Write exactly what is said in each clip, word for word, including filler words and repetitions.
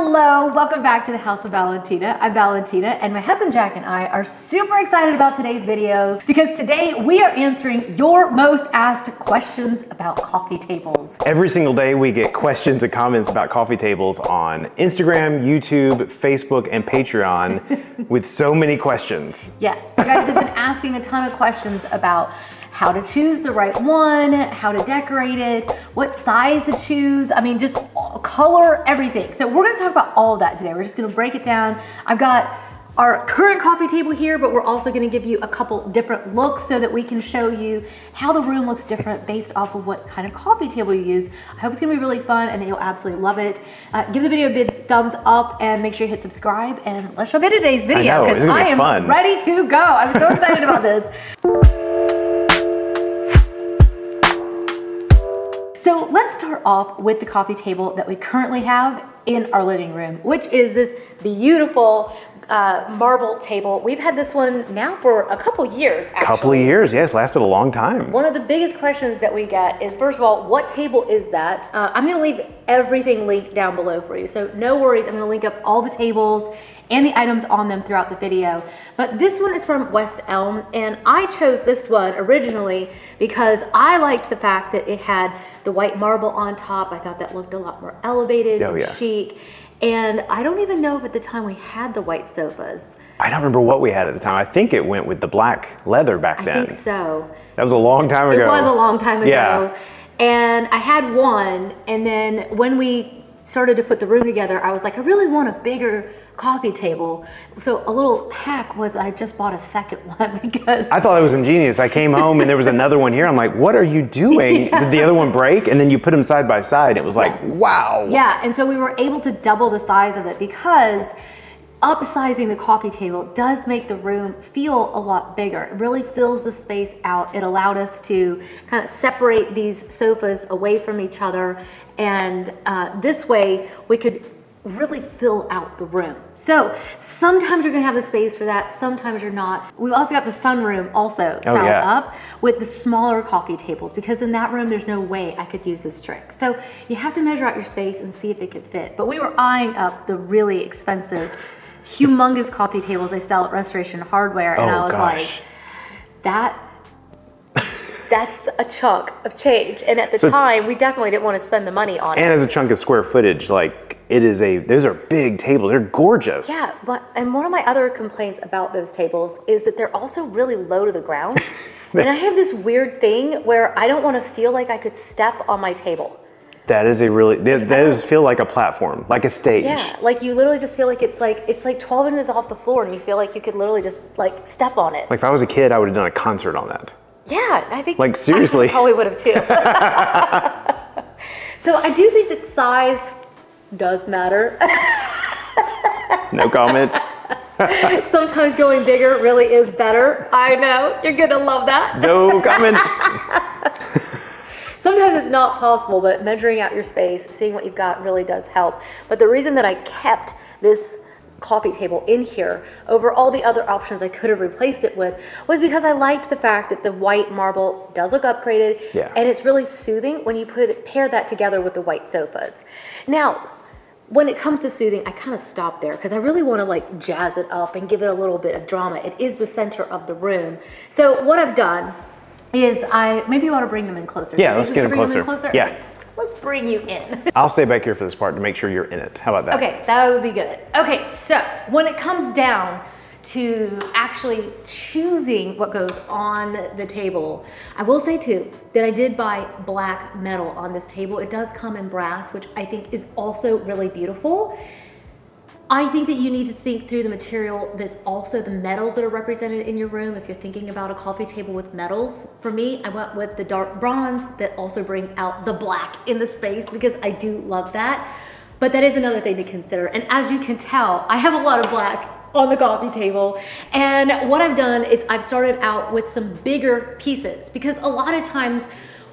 Hello, welcome back to the House of Valentina. I'm Valentina and my husband Jack and I are super excited about today's video because today we are answering your most asked questions about coffee tables. Every single day we get questions and comments about coffee tables on Instagram, YouTube, Facebook, and Patreon with so many questions. Yes, you guys have been asking a ton of questions about how to choose the right one, how to decorate it, what size to choose, I mean, just color, everything. So we're gonna talk about all of that today. We're just gonna break it down. I've got our current coffee table here, but we're also gonna give you a couple different looks so that we can show you how the room looks different based off of what kind of coffee table you use. I hope it's gonna be really fun and that you'll absolutely love it. Uh, give the video a big thumbs up and make sure you hit subscribe and let's jump into today's video because I, I am fun. ready to go. I'm so excited about this. So let's start off with the coffee table that we currently have in our living room, which is this beautiful uh, marble table. We've had this one now for a couple years, actually. Couple of years, yes, lasted a long time. One of the biggest questions that we get is, first of all, what table is that? Uh, I'm gonna leave everything linked down below for you, so no worries, I'm gonna link up all the tables and the items on them throughout the video. But this one is from West Elm, and I chose this one originally because I liked the fact that it had the white marble on top. I thought that looked a lot more elevated oh, and yeah. chic. And I don't even know if at the time we had the white sofas. I don't remember what we had at the time. I think it went with the black leather back then. I think so. That was a long time ago. It was a long time ago. Yeah. And I had one, and then when we started to put the room together, I was like, I really want a bigger coffee table. So a little hack was I just bought a second one because I thought it was ingenious. I came home and there was another one here. I'm like, what are you doing? Yeah. Did the other one break? And then you put them side by side. It was like, yeah. wow. Yeah, and so we were able to double the size of it because upsizing the coffee table does make the room feel a lot bigger. It really fills the space out. It allowed us to kind of separate these sofas away from each other. And uh, this way we could really fill out the room. So sometimes you're gonna have the space for that, sometimes you're not. We've also got the sunroom also styled oh, yeah. up with the smaller coffee tables because in that room there's no way I could use this trick. So you have to measure out your space and see if it could fit. But we were eyeing up the really expensive, humongous coffee tables they sell at Restoration Hardware, and oh, I was gosh. like, that that's a chunk of change. And at the so, time, we definitely didn't want to spend the money on and it. And as a chunk of square footage, like it is a, those are big tables, they're gorgeous. Yeah, but, and one of my other complaints about those tables is that they're also really low to the ground. And I have this weird thing where I don't want to feel like I could step on my table. That is a really, those feel like a platform, like a stage. Yeah, like you literally just feel like it's like, it's like twelve inches off the floor and you feel like you could literally just like step on it. Like if I was a kid, I would have done a concert on that. Yeah, I think, like, seriously. I probably would have too. So I do think that size does matter. No comment. Sometimes going bigger really is better. I know, you're gonna love that. No comment. Sometimes it's not possible, but measuring out your space, seeing what you've got really does help. But the reason that I kept this coffee table in here over all the other options I could have replaced it with was because I liked the fact that the white marble does look upgraded yeah. and it's really soothing when you put it, pair that together with the white sofas. Now, when it comes to soothing, I kind of stop there because I really want to like jazz it up and give it a little bit of drama. It is the center of the room. So what I've done is I, maybe you want to bring them in closer. Yeah, let's get them closer. them closer. Yeah. Let's bring you in. I'll stay back here for this part to make sure you're in it. How about that? Okay, that would be good. Okay, so when it comes down to actually choosing what goes on the table, I will say too that I did buy black metal on this table. It does come in brass, which I think is also really beautiful. I think that you need to think through the material that's also the metals that are represented in your room if you're thinking about a coffee table with metals. For me, I went with the dark bronze that also brings out the black in the space because I do love that. But that is another thing to consider. And as you can tell, I have a lot of black on the coffee table. And what I've done is I've started out with some bigger pieces because a lot of times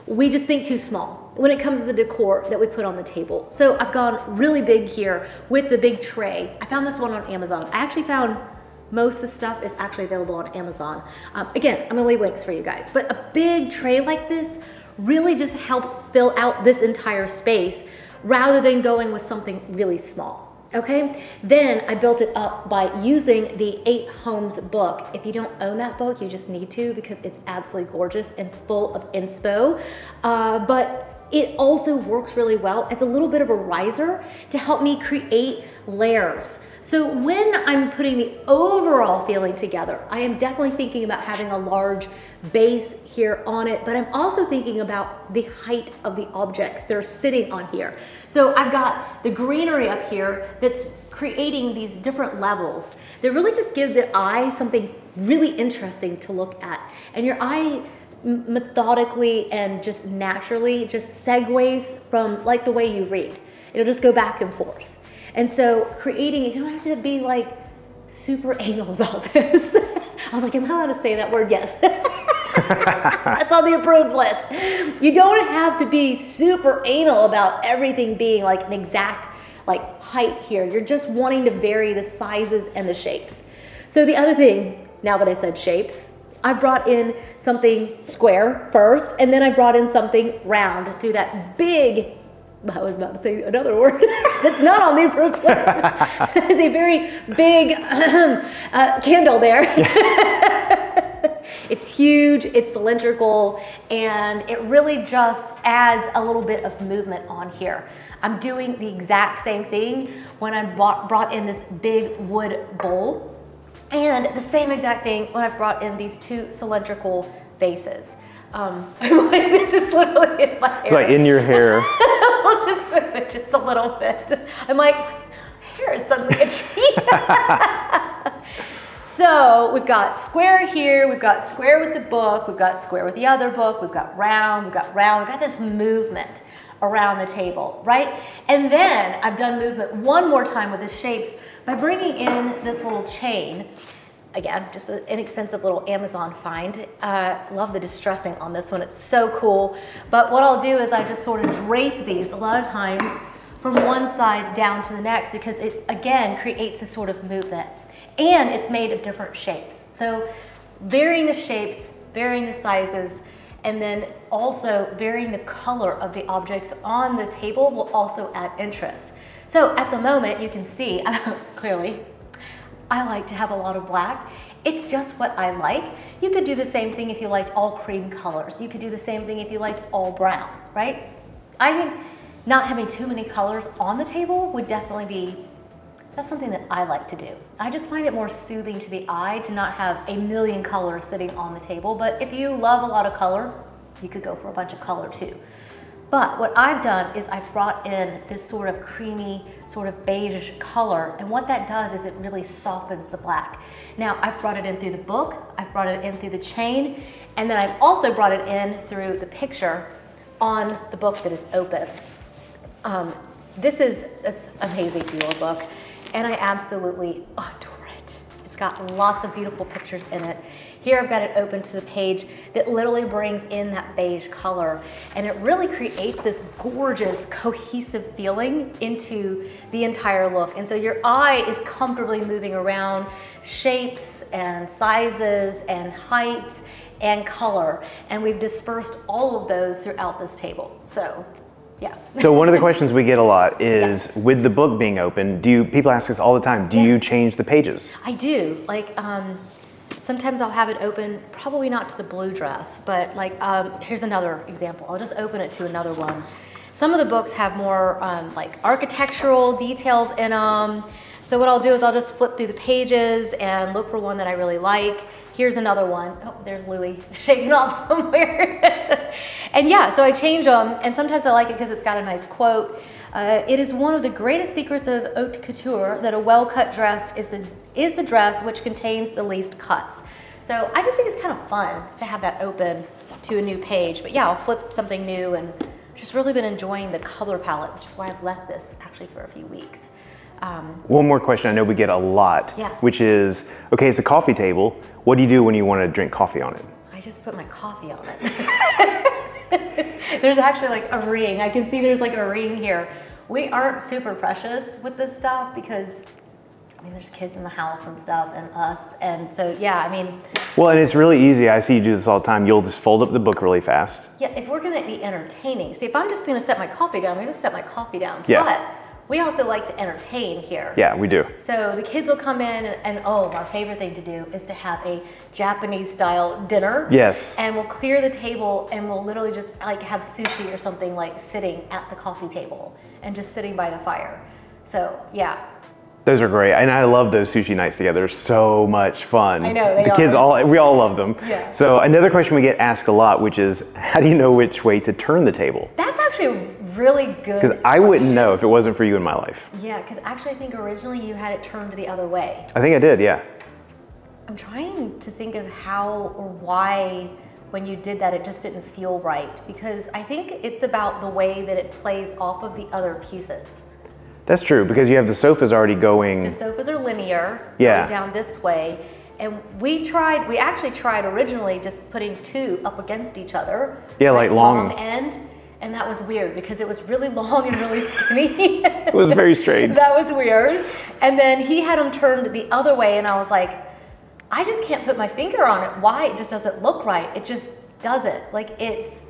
we just think too small when it comes to the decor that we put on the table. So I've gone really big here with the big tray. I found this one on Amazon. I actually found most of the stuff is actually available on Amazon. Um, again, I'm gonna leave links for you guys, but a big tray like this really just helps fill out this entire space rather than going with something really small. Okay, then I built it up by using the Eight Homes book. If you don't own that book, you just need to, because it's absolutely gorgeous and full of inspo. Uh, but it also works really well as a little bit of a riser to help me create layers. So when I'm putting the overall feeling together, I am definitely thinking about having a large base here on it, but I'm also thinking about the height of the objects that are sitting on here. So I've got the greenery up here that's creating these different levels that really just give the eye something really interesting to look at. And your eye methodically and just naturally just segues from like the way you read. It'll just go back and forth. And so creating, you don't have to be like super anal about this. I was like, am I allowed to say that word? Yes. That's on the approved list. You don't have to be super anal about everything being like an exact like height here. You're just wanting to vary the sizes and the shapes. So the other thing, now that I said shapes, I brought in something square first, and then I brought in something round through that big, I was about to say another word that's not on the approved list. It's a very big uh, candle there. It's huge, it's cylindrical, and it really just adds a little bit of movement on here. I'm doing the exact same thing when I brought, brought in this big wood bowl, and the same exact thing when I brought in these two cylindrical vases. Um, I'm like, this is literally in my hair. It's like in your hair. I'll just move it just a little bit. I'm like, my hair is suddenly itchy. So we've got square here, we've got square with the book, we've got square with the other book, we've got round, we've got round, we've got this movement around the table, right? And then I've done movement one more time with the shapes by bringing in this little chain. Again, just an inexpensive little Amazon find. Uh, love the distressing on this one, it's so cool. But what I'll do is I just sort of drape these a lot of times from one side down to the next, because it, again, creates this sort of movement. And it's made of different shapes. So varying the shapes, varying the sizes, and then also varying the color of the objects on the table will also add interest. So at the moment, you can see, clearly, I like to have a lot of black. It's just what I like. You could do the same thing if you liked all cream colors. You could do the same thing if you liked all brown, right? I think not having too many colors on the table would definitely be, that's something that I like to do. I just find it more soothing to the eye to not have a million colors sitting on the table, but if you love a lot of color, you could go for a bunch of color too. But what I've done is I've brought in this sort of creamy, sort of beigeish color, and what that does is it really softens the black. Now, I've brought it in through the book, I've brought it in through the chain, and then I've also brought it in through the picture on the book that is open. Um, this is it's an amazing Dior book, and I absolutely adore it. It's got lots of beautiful pictures in it. Here I've got it open to the page that literally brings in that beige color, and it really creates this gorgeous cohesive feeling into the entire look. And so your eye is comfortably moving around shapes and sizes and heights and color, and we've dispersed all of those throughout this table. So yeah. So one of the questions we get a lot is, yes, with the book being open, do you, people ask us all the time, do yeah. you change the pages? I do. Like, um, sometimes I'll have it open, probably not to the blue dress, but like, um, here's another example. I'll just open it to another one. Some of the books have more um, like architectural details in them. So what I'll do is I'll just flip through the pages and look for one that I really like. Here's another one. Oh, there's Louis shaking off somewhere. And yeah, so I change them, and sometimes I like it because it's got a nice quote. Uh, it is one of the greatest secrets of haute couture that a well-cut dress is the, is the dress which contains the least cuts. So I just think it's kind of fun to have that open to a new page. But yeah, I'll flip something new, and just really been enjoying the color palette, which is why I've left this actually for a few weeks. Um, One more question I know we get a lot, yeah. which is, okay, it's a coffee table. What do you do when you want to drink coffee on it? I just put my coffee on it. There's actually like a ring. I can see there's like a ring here. We aren't super precious with this stuff because, I mean, there's kids in the house and stuff and us. And so, yeah, I mean. Well, and it's really easy. I see you do this all the time. You'll just fold up the book really fast. Yeah, if we're going to be entertaining. See, if I'm just going to set my coffee down, I'm going to set my coffee down. Yeah. But we also like to entertain here. Yeah, we do. So the kids will come in and, and oh, our favorite thing to do is to have a Japanese style dinner. Yes. And we'll clear the table and we'll literally just like have sushi or something like sitting at the coffee table and just sitting by the fire. So yeah. Those are great, and I love those sushi nights together. They're so much fun. I know, they The kids are. all, we all love them. Yeah. So another question we get asked a lot, which is, how do you know which way to turn the table? That's actually really good. Because I wouldn't know if it wasn't for you in my life. Yeah, because actually I think originally you had it turned the other way. I think I did, yeah. I'm trying to think of how or why when you did that it just didn't feel right, because I think it's about the way that it plays off of the other pieces. That's true, because you have the sofas already going. The sofas are linear, yeah. Going down this way. And we tried, we actually tried originally just putting two up against each other. Yeah, like, like long. long end. And that was weird because it was really long and really skinny. It was very strange. That was weird. And then he had them turned the other way and I was like, I just can't put my finger on it. Why? It just doesn't look right. It just doesn't. Like it's,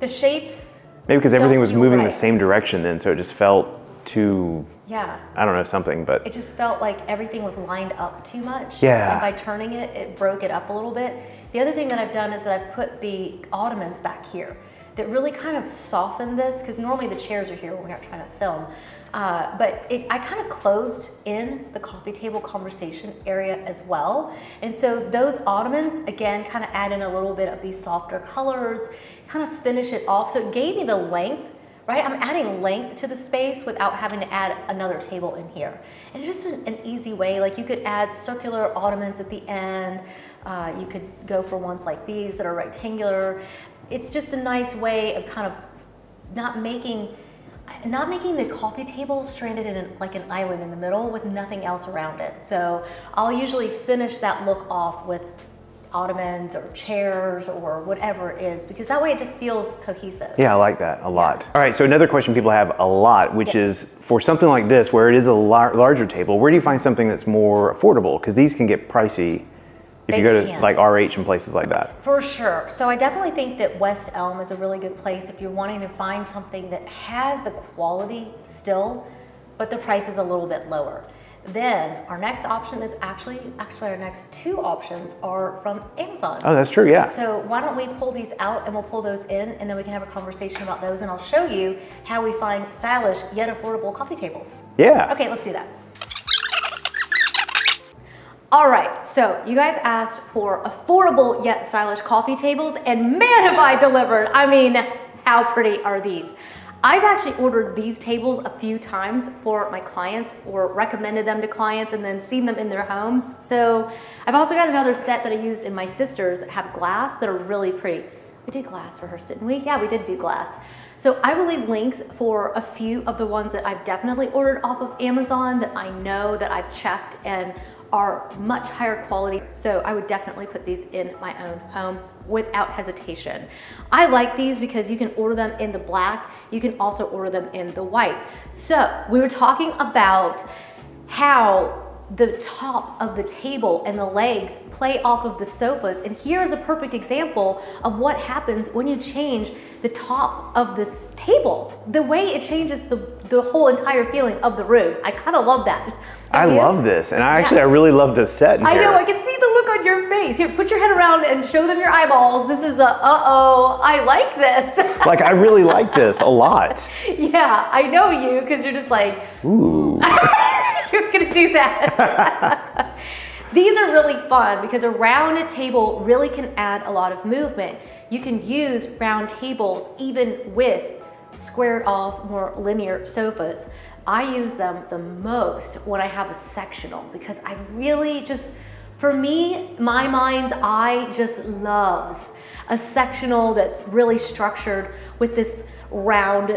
the shapes. Maybe because everything was moving right. the same direction then, so it just felt too, yeah, I don't know, something, but it just felt like everything was lined up too much. Yeah. And by turning it, it broke it up a little bit. The other thing that I've done is that I've put the ottomans back here that really kind of softened this, because normally the chairs are here when we're not trying to film. Uh, but it, I kind of closed in the coffee table conversation area as well. And so those ottomans, again, kind of add in a little bit of these softer colors, kind of finish it off. So it gave me the length. Right, I'm adding length to the space without having to add another table in here. And it's just an, an easy way, like you could add circular ottomans at the end, uh, you could go for ones like these that are rectangular. It's just a nice way of kind of not making, not making the coffee table stranded in an, like an island in the middle with nothing else around it. So I'll usually finish that look off with ottomans or chairs or whatever it is, because that way it just feels cohesive. Yeah, I like that a lot. Yeah. All right, so another question people have a lot, which yes. is for something like this, where it is a lar larger table, where do you find something that's more affordable? Because these can get pricey if they you go can. to like R H and places like that. For sure. So I definitely think that West Elm is a really good place if you're wanting to find something that has the quality still, but the price is a little bit lower. Then our next option is actually, actually our next two options are from Amazon. Oh, that's true, yeah. So why don't we pull these out and we'll pull those in and then we can have a conversation about those and I'll show you how we find stylish yet affordable coffee tables. Yeah. Okay, let's do that. All right, so you guys asked for affordable yet stylish coffee tables and man have I delivered. I mean, how pretty are these? I've actually ordered these tables a few times for my clients or recommended them to clients and then seen them in their homes. So I've also got another set that I used in my sister's that have glass that are really pretty. We did glass for hers, didn't we? Yeah, we did do glass. So I will leave links for a few of the ones that I've definitely ordered off of Amazon that I know that I've checked and are much higher quality. So I would definitely put these in my own home without hesitation. I like these because you can order them in the black. You can also order them in the white. So we were talking about how the top of the table and the legs play off of the sofas. And here's a perfect example of what happens when you change the top of this table. The way it changes the, the whole entire feeling of the room. I kind of love that. I love this. And I actually, yeah. I really love this set in I here. know, I can see the look on your face. Here, put your head around and show them your eyeballs. This is a, uh-oh, I like this. Like, I really like this a lot. Yeah, I know you, because you're just like, ooh. You're gonna do that. These are really fun because a rounded table really can add a lot of movement. You can use round tables even with squared off, more linear sofas. I use them the most when I have a sectional because I really just, for me, my mind's eye just loves a sectional that's really structured with this round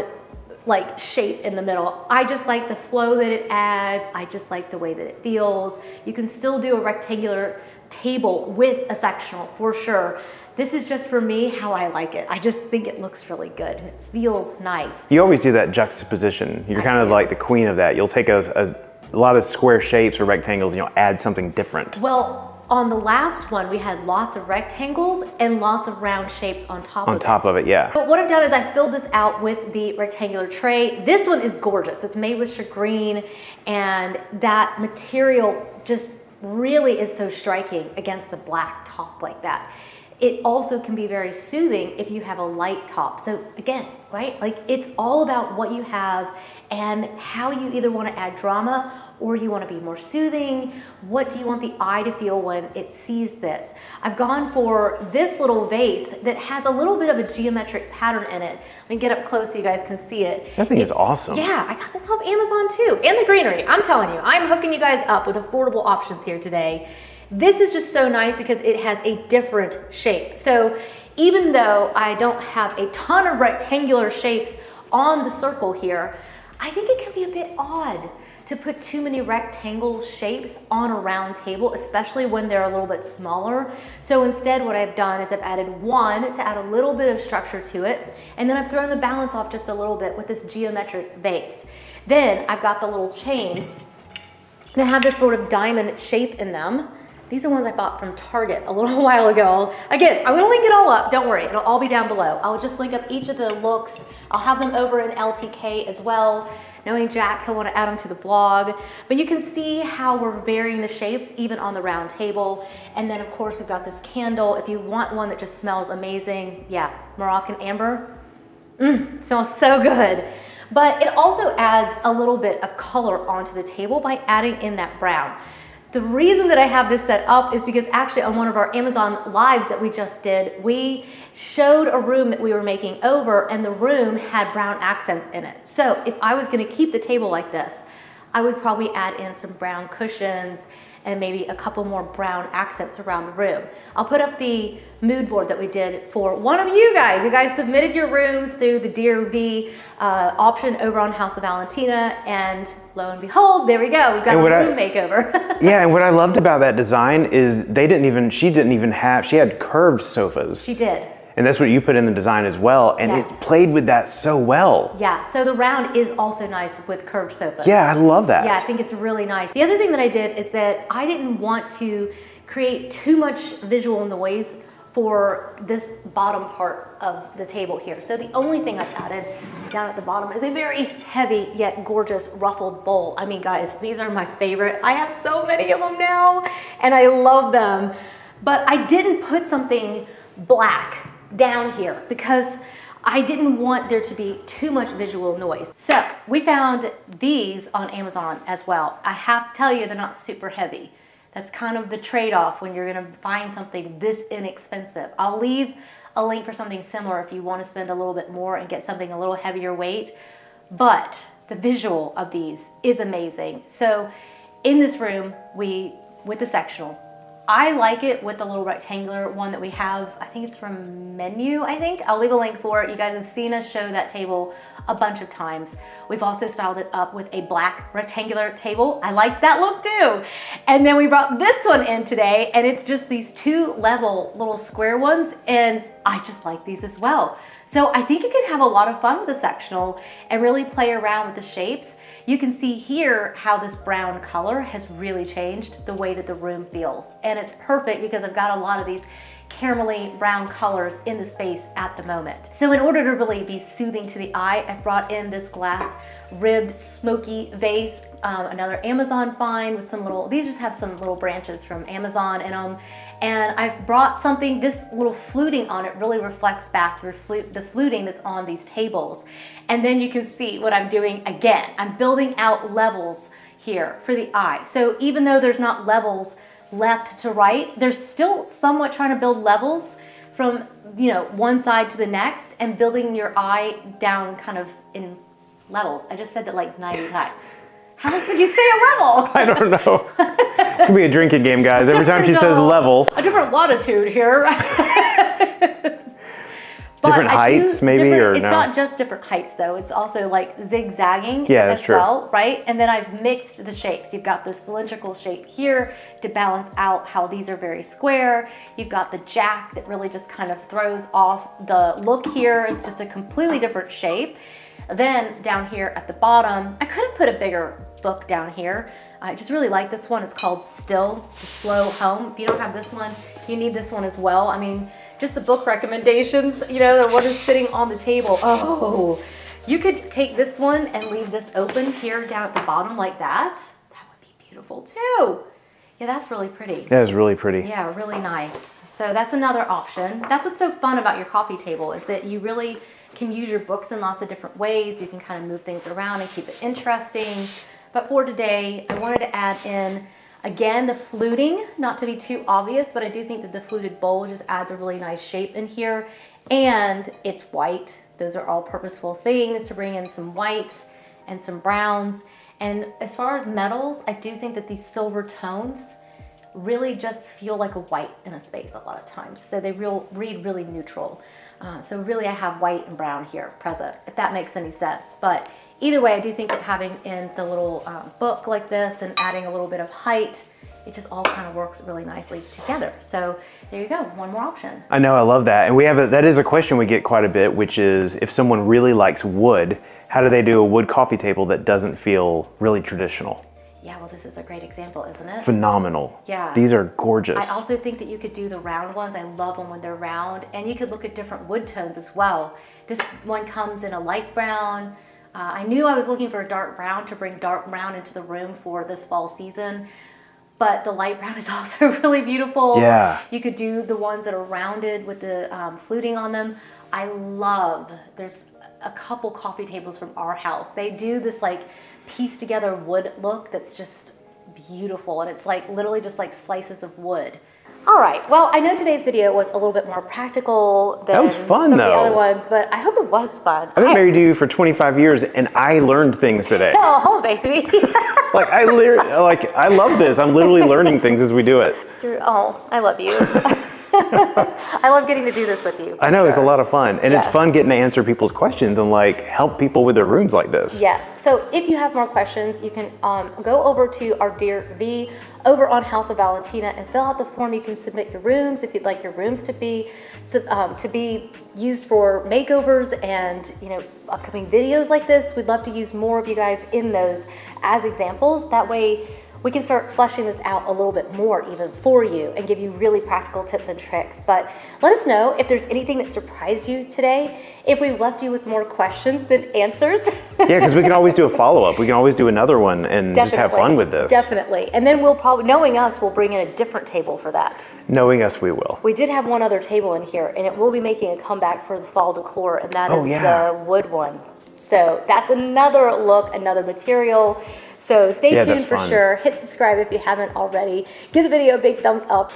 like shape in the middle. I just like the flow that it adds. I just like the way that it feels. You can still do a rectangular table with a sectional for sure. This is just for me how I like it. I just think it looks really good and it feels nice. You always do that juxtaposition. You're I kind do. of like the queen of that. You'll take a, a, a lot of square shapes or rectangles and you'll add something different. Well, On the last one, we had lots of rectangles and lots of round shapes on top of it. On top of it, yeah. But what I've done is I filled this out with the rectangular tray. This one is gorgeous. It's made with shagreen, and that material just really is so striking against the black top like that. It also can be very soothing if you have a light top. So again, right? Like, it's all about what you have and how you either want to add drama or you want to be more soothing. What do you want the eye to feel when it sees this? I've gone for this little vase that has a little bit of a geometric pattern in it. Let me get up close so you guys can see it. That thing it's, is awesome. Yeah, I got this off Amazon too. And the greenery, I'm telling you, I'm hooking you guys up with affordable options here today. This is just so nice because it has a different shape. So even though I don't have a ton of rectangular shapes on the circle here, I think it can be a bit odd to put too many rectangle shapes on a round table, especially when they're a little bit smaller. So instead what I've done is I've added one to add a little bit of structure to it, and then I've thrown the balance off just a little bit with this geometric vase. Then I've got the little chains that have this sort of diamond shape in them. These are ones I bought from Target a little while ago. Again, I'm gonna link it all up, don't worry, it'll all be down below. I'll just link up each of the looks. I'll have them over in L T K as well. Knowing Jack, he'll wanna add them to the blog. But you can see how we're varying the shapes even on the round table. And then of course we've got this candle. If you want one that just smells amazing, yeah, Moroccan amber. Mmm, smells so good. But it also adds a little bit of color onto the table by adding in that brown. The reason that I have this set up is because actually on one of our Amazon lives that we just did, we showed a room that we were making over, and the room had brown accents in it. So if I was gonna keep the table like this, I would probably add in some brown cushions and maybe a couple more brown accents around the room. I'll put up the mood board that we did for one of you guys. You guys submitted your rooms through the Dear V uh, option over on House of Valentina, and lo and behold, there we go. We've got a room I, makeover. Yeah, and what I loved about that design is they didn't even, she didn't even have, she had curved sofas. She did. And that's what you put in the design as well. And yes, it's played with that so well. Yeah, so the round is also nice with curved sofas. Yeah, I love that. Yeah, I think it's really nice. The other thing that I did is that I didn't want to create too much visual noise for this bottom part of the table here. So the only thing I've added down at the bottom is a very heavy yet gorgeous ruffled bowl. I mean, guys, these are my favorite. I have so many of them now and I love them. But I didn't put something black down here because I didn't want there to be too much visual noise. So we found these on Amazon as well. I have to tell you, they're not super heavy. That's kind of the trade-off when you're gonna find something this inexpensive. I'll leave a link for something similar if you want to spend a little bit more and get something a little heavier weight, but the visual of these is amazing. So in this room, we, with the sectional, I like it with the little rectangular one that we have. I think it's from Menu, I think. I'll leave a link for it. You guys have seen us show that table a bunch of times. We've also styled it up with a black rectangular table. I like that look too. And then we brought this one in today, and it's just these two level little square ones, and I just like these as well. So I think you can have a lot of fun with a sectional and really play around with the shapes. You can see here how this brown color has really changed the way that the room feels. And it's perfect because I've got a lot of these caramelly brown colors in the space at the moment. So in order to really be soothing to the eye, I've brought in this glass ribbed smoky vase, um, another Amazon find with some little, these just have some little branches from Amazon in them. And I've brought something, this little fluting on it really reflects back the fluting that's on these tables. And then you can see what I'm doing again. I'm building out levels here for the eye. So even though there's not levels left to right, there's still somewhat trying to build levels from, you know, one side to the next and building your eye down kind of in levels. I just said that like ninety times. How much would you say a level? I don't know. It's gonna be a drinking game, guys. Every time she says level. A different latitude here. But different heights, do, maybe, or it's no? It's not just different heights, though. It's also like zigzagging yeah, that's as true. well, right? And then I've mixed the shapes. You've got the cylindrical shape here to balance out how these are very square. You've got the jack that really just kind of throws off the look here. It's just a completely different shape. Then down here at the bottom, I could have put a bigger book down here. I just really like this one. It's called Still the Slow Home. If you don't have this one, you need this one as well. I mean, just the book recommendations, you know, the one is sitting on the table. Oh, you could take this one and leave this open here down at the bottom like that. That would be beautiful too. Yeah, that's really pretty. That is really pretty. Yeah, really nice. So that's another option. That's what's so fun about your coffee table is that you really can use your books in lots of different ways. You can kind of move things around and keep it interesting. But for today, I wanted to add in, again, the fluting, not to be too obvious, but I do think that the fluted bowl just adds a really nice shape in here. And it's white. Those are all purposeful things to bring in some whites and some browns. And as far as metals, I do think that these silver tones really just feel like a white in a space a lot of times. So they real, read really neutral. Uh, so really I have white and brown here present, if that makes any sense. But either way, I do think that having in the little um, book like this and adding a little bit of height, it just all kind of works really nicely together. So there you go, one more option. I know, I love that. And we have a, that is a question we get quite a bit, which is if someone really likes wood, how do they do a wood coffee table that doesn't feel really traditional? Yeah, well, this is a great example, isn't it? Phenomenal. Yeah. These are gorgeous. I also think that you could do the round ones. I love them when they're round. And you could look at different wood tones as well. This one comes in a light brown. Uh, I knew I was looking for a dark brown to bring dark brown into the room for this fall season. But the light brown is also really beautiful. Yeah. You could do the ones that are rounded with the um, fluting on them. I love, there's a couple coffee tables from our house. They do this like piece together wood look that's just beautiful. And it's like literally just like slices of wood. All right, well, I know today's video was a little bit more practical than that was fun, some though. Of the other ones, but I hope it was fun. I've been I, married to you for twenty-five years and I learned things today. Oh, baby. like, I like, I love this. I'm literally learning things as we do it. You're, oh, I love you. I love getting to do this with you. I know, sure. It's a lot of fun. And yeah. It's fun getting to answer people's questions and like help people with their rooms like this. Yes, so if you have more questions, you can um, go over to our Dear V over on House of Valentina and fill out the form. You can submit your rooms if you'd like your rooms to be um, to be used for makeovers and you know upcoming videos like this. We'd love to use more of you guys in those as examples. That way, we can start fleshing this out a little bit more even for you and give you really practical tips and tricks. But let us know if there's anything that surprised you today, if we left you with more questions than answers. Yeah, because we can always do a follow-up. We can always do another one and definitely, just have fun with this. Definitely. And then we'll probably, knowing us, we'll bring in a different table for that. Knowing us, we will. We did have one other table in here, and it will be making a comeback for the fall decor, and that oh, is yeah. the wood one. So that's another look, another material. So stay yeah, tuned for fun. Sure. Hit subscribe if you haven't already. Give the video a big thumbs up.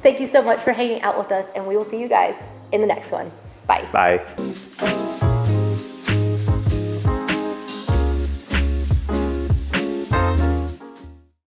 Thank you so much for hanging out with us, and we will see you guys in the next one. Bye. Bye.